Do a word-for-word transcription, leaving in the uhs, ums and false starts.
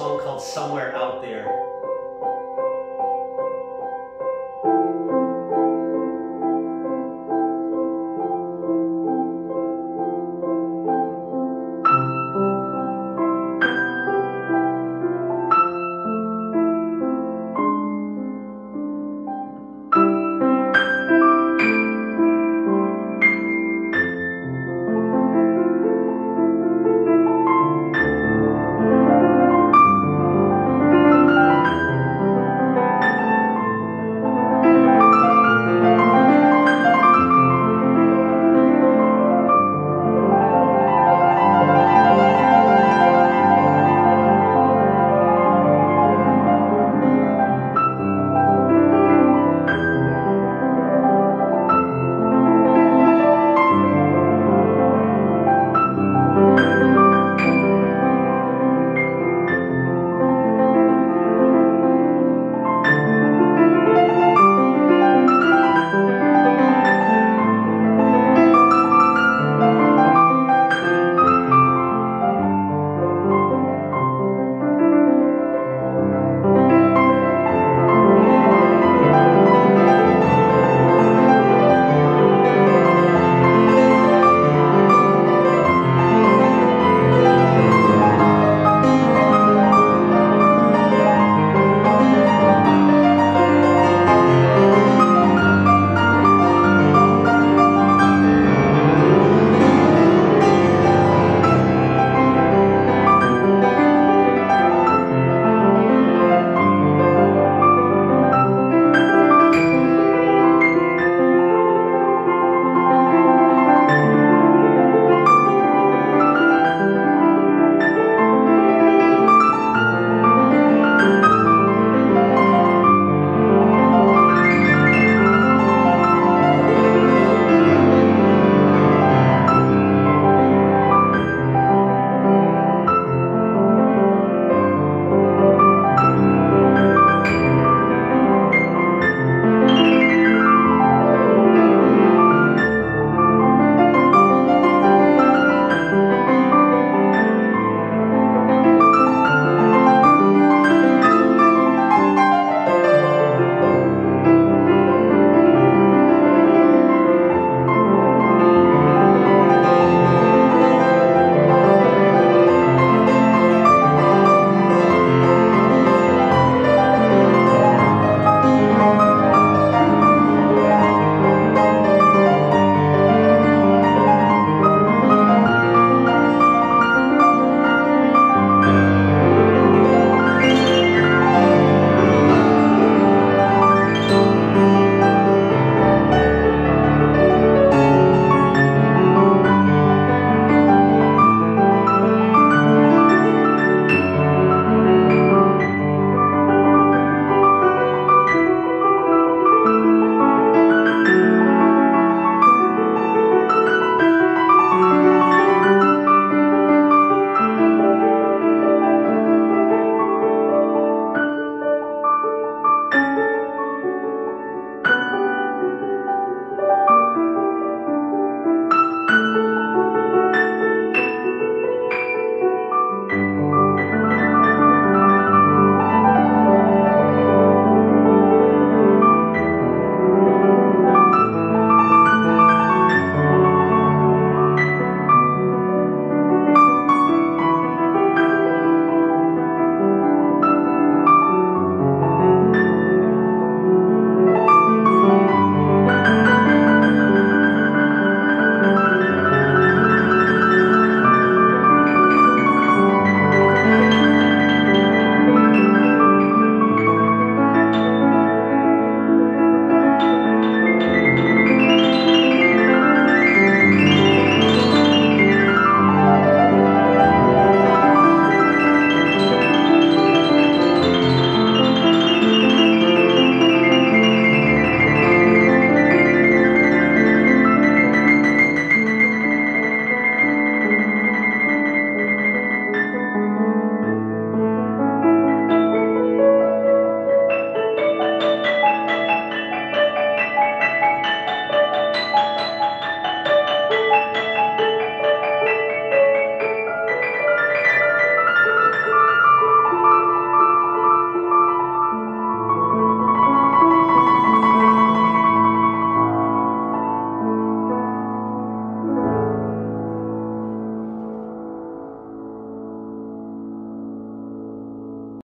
song called Somewhere Out There.